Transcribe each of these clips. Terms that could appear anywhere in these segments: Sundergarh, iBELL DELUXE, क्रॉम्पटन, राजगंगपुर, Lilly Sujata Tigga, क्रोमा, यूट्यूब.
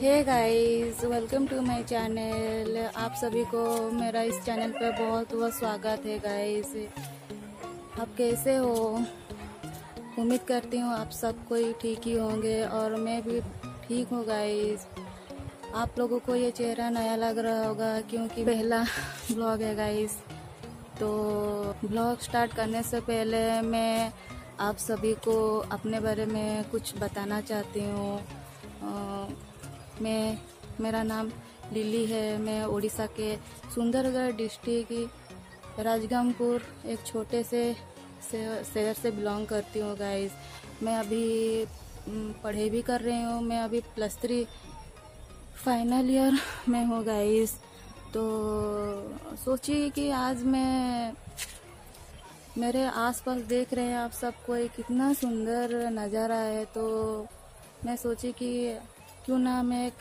Hey guys, welcome to my channel. आप सभी को मेरा इस चैनल पर बहुत बहुत स्वागत है गाइस। आप कैसे हो? उम्मीद करती हूँ आप सब कोई ठीक ही होंगे और मैं भी ठीक हूँ गाइस। आप लोगों को ये चेहरा नया लग रहा होगा क्योंकि पहला ब्लॉग है गाइस। तो ब्लॉग स्टार्ट करने से पहले मैं आप सभी को अपने बारे में कुछ बताना चाहती हूँ। मेरा नाम लिली है। मैं उड़ीसा के सुंदरगढ़ डिस्ट्रिक्ट राजगंगपुर एक छोटे से शहर से बिलोंग करती हूँ गाइस। मैं अभी पढ़ाई भी कर रही हूँ। मैं अभी +3 फाइनल ईयर में हूँ गाइस। तो सोचिए कि आज मैं मेरे आसपास देख रहे हैं आप सबको कितना सुंदर नज़ारा है। तो मैं सोची कि क्यों ना मैं एक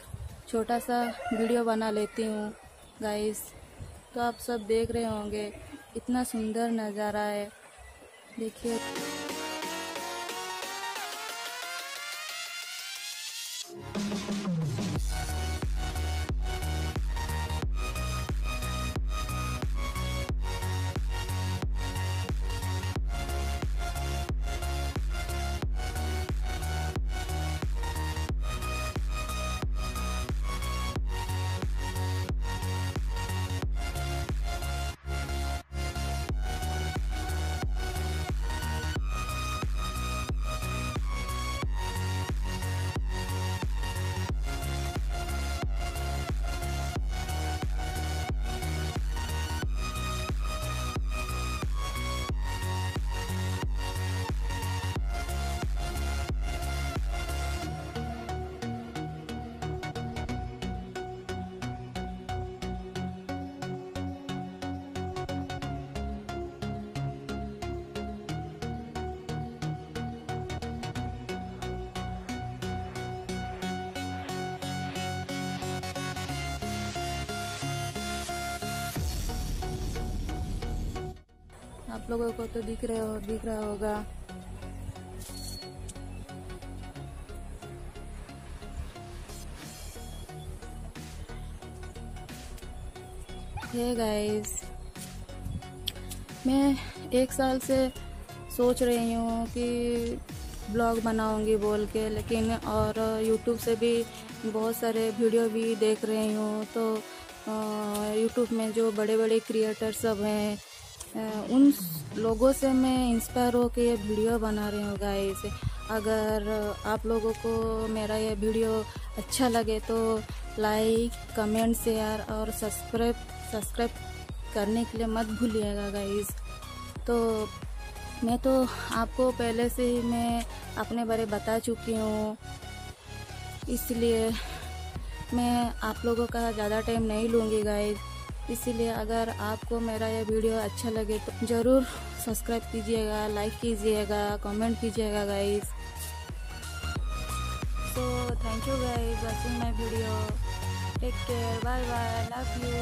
छोटा सा वीडियो बना लेती हूँ गाइस। तो आप सब देख रहे होंगे इतना सुंदर नज़ारा है, देखिए। आप लोगों को तो दिख रहा होगा। हे गाइस, मैं एक साल से सोच रही हूँ कि ब्लॉग बनाऊंगी बोल के, लेकिन और यूट्यूब से भी बहुत सारे वीडियो भी देख रही हूँ। तो यूट्यूब में जो बड़े बड़े क्रिएटर सब हैं उन लोगों से मैं इंस्पायर होकर ये वीडियो बना रही हूँ गाइस। अगर आप लोगों को मेरा ये वीडियो अच्छा लगे तो लाइक, कमेंट, शेयर और सब्सक्राइब करने के लिए मत भूलिएगा गाइस। तो मैं तो आपको पहले से ही मैं अपने बारे बता चुकी हूँ, इसलिए मैं आप लोगों का ज़्यादा टाइम नहीं लूँगी गाइस। इसीलिए अगर आपको मेरा यह वीडियो अच्छा लगे तो ज़रूर सब्सक्राइब कीजिएगा, लाइक कीजिएगा, कमेंट कीजिएगा guys. So thank you guys watching my video. Take care. Bye bye. I love you.